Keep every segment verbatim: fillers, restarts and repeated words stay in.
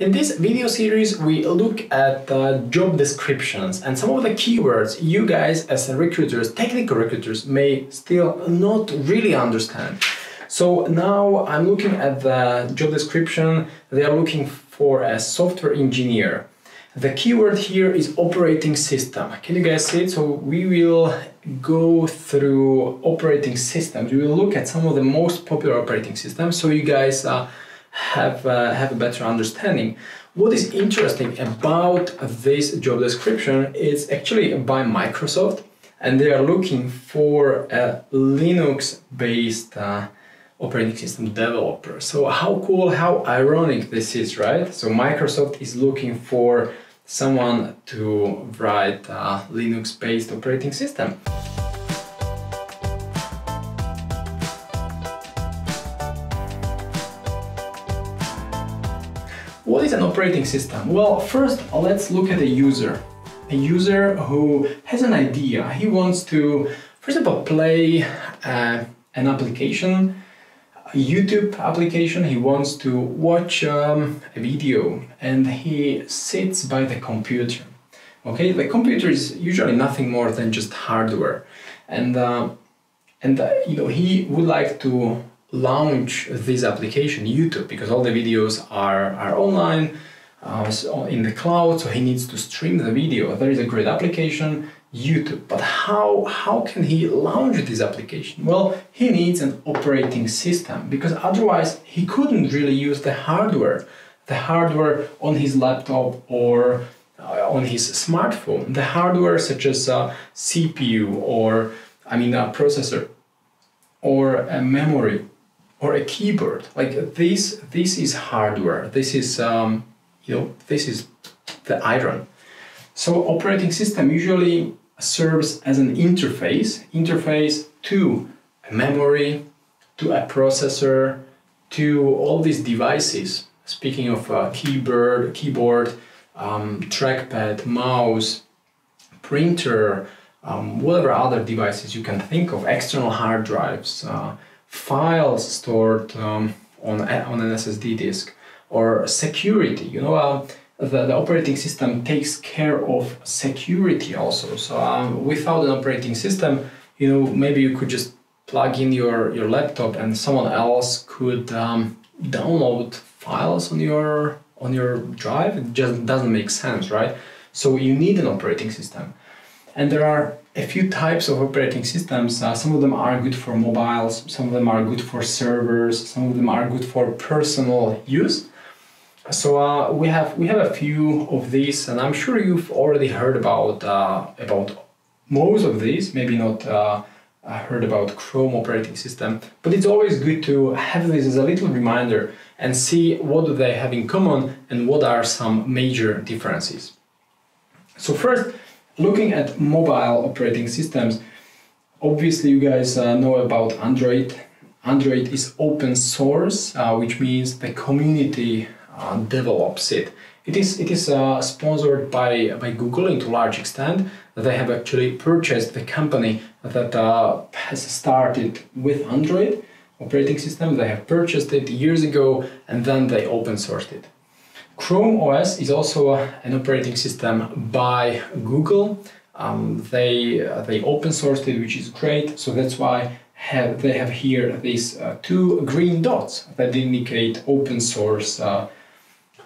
In this video series, we look at uh, job descriptions and some of the keywords you guys as recruiters, technical recruiters, may still not really understand. So now I'm looking at the job description. They are looking for a software engineer. The keyword here is operating system. Can you guys see it? So we will go through operating systems. We will look at some of the most popular operating systems so you guys uh, have, uh, have a better understanding. What is interesting about this job description is actually by Microsoft, and they are looking for a Linux-based uh, operating system developer. So how cool, how ironic this is, right? So Microsoft is looking for someone to write a Linux-based operating system. What is an operating system? Well, first let's look at a user. A user who has an idea. He wants to, for example, play uh, an application, YouTube application. He wants to watch um, a video, and he sits by the computer. Okay, the computer is usually nothing more than just hardware, and uh, and uh, you know, he would like to launch this application, YouTube, because all the videos are are online, uh, so in the cloud. So he needs to stream the video. There is a great application, YouTube, but how how can he launch this application? Well, he needs an operating system, because otherwise he couldn't really use the hardware, the hardware on his laptop or uh, on his smartphone, the hardware such as a C P U or I mean a processor or a memory or a keyboard. Like this, this is hardware. This is um, you know, this is the iron. So operating system usually serves as an interface, interface to a memory, to a processor, to all these devices. Speaking of uh, keyboard, keyboard, um, trackpad, mouse, printer, um, whatever other devices you can think of, external hard drives, uh, files stored um, on, on an S S D disk, or security, you know. Uh, The, the operating system takes care of security also. So um, without an operating system, you know, maybe you could just plug in your, your laptop and someone else could um, download files on your, on your drive. It just doesn't make sense, right? So you need an operating system. And there are a few types of operating systems. Uh, some of them are good for mobiles, some of them are good for servers, some of them are good for personal use. So uh, we have we have a few of these, and I'm sure you've already heard about uh, about most of these. Maybe not uh, heard about Chrome operating system, but it's always good to have this as a little reminder and see what do they have in common and what are some major differences. So first, looking at mobile operating systems, obviously you guys uh, know about Android. Android is open source, uh, which means the community Uh, develops it. It is it is uh, sponsored by by Google into a large extent. They have actually purchased the company that uh, has started with Android operating system. They have purchased it years ago, and then they open sourced it. Chrome O S is also uh, an operating system by Google. Um, they uh, they open sourced it, which is great. So that's why have, they have here these uh, two green dots that indicate open source Uh,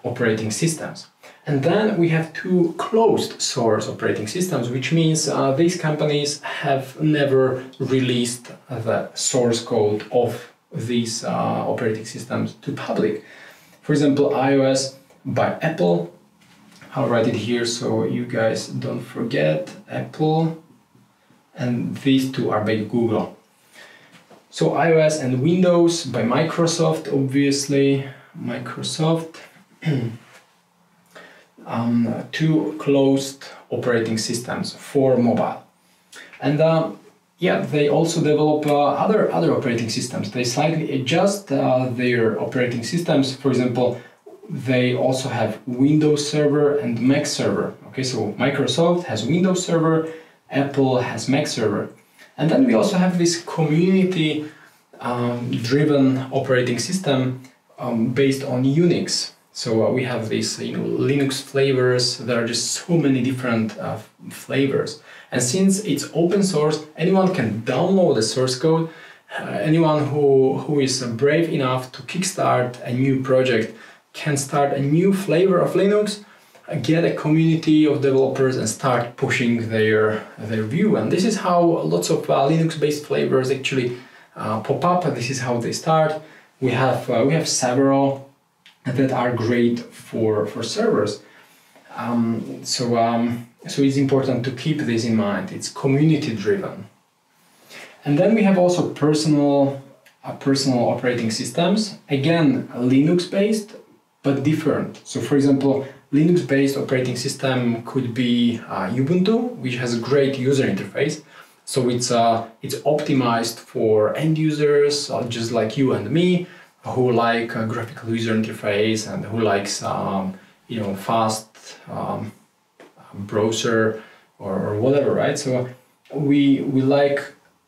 operating systems. And then we have two closed source operating systems, which means uh, these companies have never released the source code of these uh, operating systems to public. For example, iOS by Apple. I'll write it here so you guys don't forget, Apple, and these two are by Google. So iOS and Windows by Microsoft, obviously, Microsoft. um, two closed operating systems for mobile, and um, yeah, they also develop uh, other other operating systems. They slightly adjust uh, their operating systems. For example, they also have Windows Server and Mac Server. Okay, so Microsoft has Windows Server, Apple has Mac Server, and then we also have this community um, driven operating system um, based on Unix. So uh, we have these, you know, Linux flavors. There are just so many different uh, flavors. And since it's open source, anyone can download the source code. Uh, anyone who, who is uh, brave enough to kickstart a new project can start a new flavor of Linux, uh, get a community of developers and start pushing their, their view. And this is how lots of uh, Linux-based flavors actually uh, pop up. And this is how they start. We have, uh, we have several that are great for, for servers. Um, so, um, so it's important to keep this in mind. It's community driven. And then we have also personal, uh, personal operating systems. Again, Linux based, but different. So for example, Linux based operating system could be uh, Ubuntu, which has a great user interface. So it's, uh, it's optimized for end users, uh, just like you and me, who like a graphical user interface and who likes um, you know, fast um, browser or, or whatever, right? So we, we like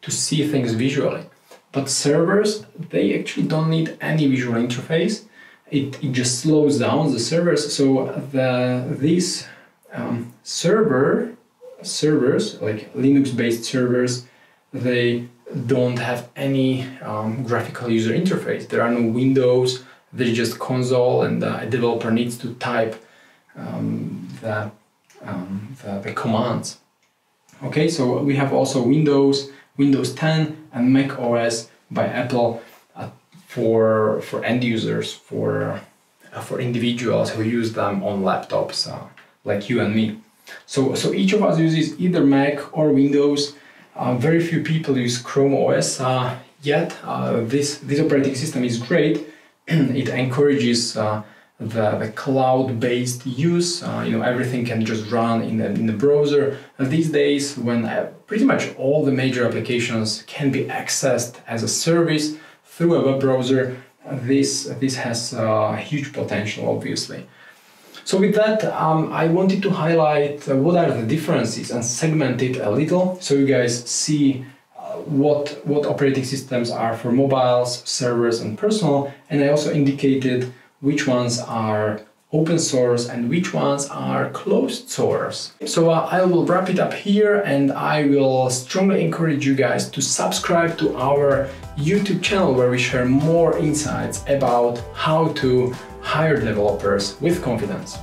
to see things visually, but servers, they actually don't need any visual interface. It, it just slows down the servers. So the, these um, server, servers, like Linux-based servers, they don't have any um, graphical user interface. There are no windows, there's just console, and uh, a developer needs to type um, the, um, the, the commands. Okay, so we have also Windows, Windows ten and Mac O S by Apple uh, for, for end users, for, uh, for individuals who use them on laptops uh, like you and me. So, so each of us uses either Mac or Windows. Uh, very few people use Chrome O S uh, yet. Uh, this, this operating system is great. It encourages uh, the, the cloud-based use. Uh, you know, everything can just run in the, in the browser. And these days, when uh, pretty much all the major applications can be accessed as a service through a web browser, uh, this, this has uh, huge potential, obviously. So with that, um, I wanted to highlight uh, what are the differences and segment it a little, so you guys see uh, what, what operating systems are for mobiles, servers and personal. And I also indicated which ones are open source and which ones are closed source. So uh, I will wrap it up here, and I will strongly encourage you guys to subscribe to our YouTube channel, where we share more insights about how to hire developers with confidence.